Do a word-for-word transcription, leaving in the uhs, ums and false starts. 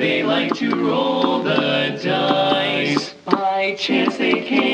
They like to roll the dice. By chance they came.